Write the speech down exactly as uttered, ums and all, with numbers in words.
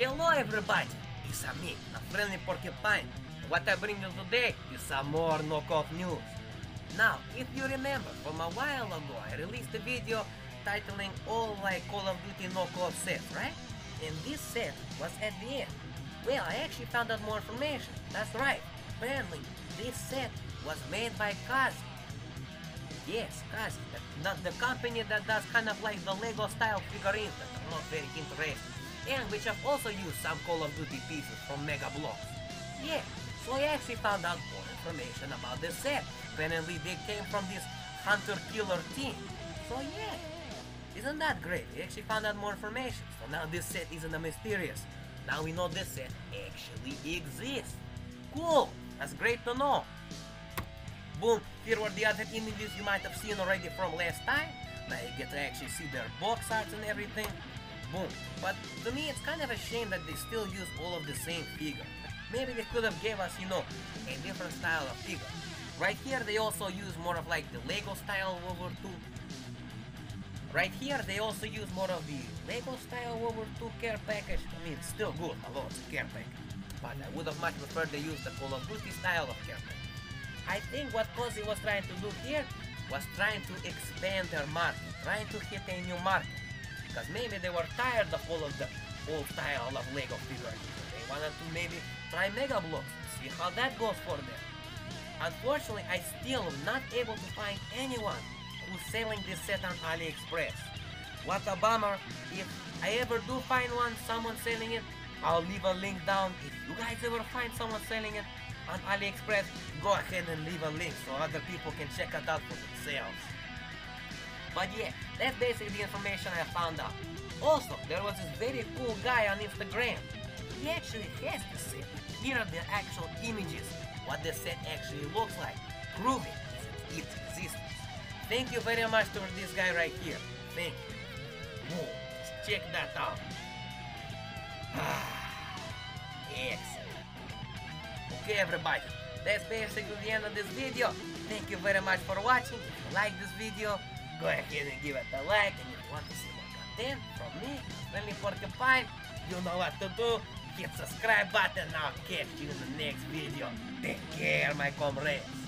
Hello everybody, it's me, Unfriendly Porcupine. What I bring you today is some more knockoff news. Now, if you remember, from a while ago I released a video titling all like Call of Duty knockoff set, right? And this set was at the end. Well, I actually found out more information. That's right. Apparently, this set was made by Kazi. Yes, Kazi, the, the company that does kind of like the Lego style figurines that are not very interesting, and which have also used some Call of Duty pieces from Mega Bloks. Yeah, so I actually found out more information about this set. Apparently they came from this hunter-killer team. So yeah, isn't that great? We actually found out more information, so now this set isn't a mysterious. Now we know this set actually exists. Cool, that's great to know. Boom, here were the other images you might have seen already from last time. Now you get to actually see their box arts and everything. Boom. But to me it's kind of a shame that they still use all of the same figure. Maybe they could have gave us, you know, a different style of figure. Right here they also use more of like the Lego style World War Two. Right here they also use more of the Lego style World War Two care package. I mean, it's still good, although it's a care package. But I would have much preferred they use the Call of Duty style of care package. I think what Cozy was trying to do here was trying to expand their market, trying to hit a new market. Because maybe they were tired of all of the old style of Lego figurines. They wanted to maybe try Mega Bloks, see how that goes for them. Unfortunately, I still am not able to find anyone who's selling this set on AliExpress. What a bummer. If I ever do find one, someone selling it, I'll leave a link down. If you guys ever find someone selling it on AliExpress, go ahead and leave a link so other people can check it out for themselves. But yeah, that's basically the information I found out. Also, there was this very cool guy on Instagram. He actually has this set. Here are the actual images, what the set actually looks like, proving its existence. Thank you very much to this guy right here. Thank you. Whoa, let's check that out. Excellent. Okay everybody, that's basically the end of this video. Thank you very much for watching. If you like this video, go ahead and give it a like, and if you want to see more content from me, Unfriendly Porcupine, you know what to do. Hit subscribe button, I'll catch you in the next video. Take care, my comrades.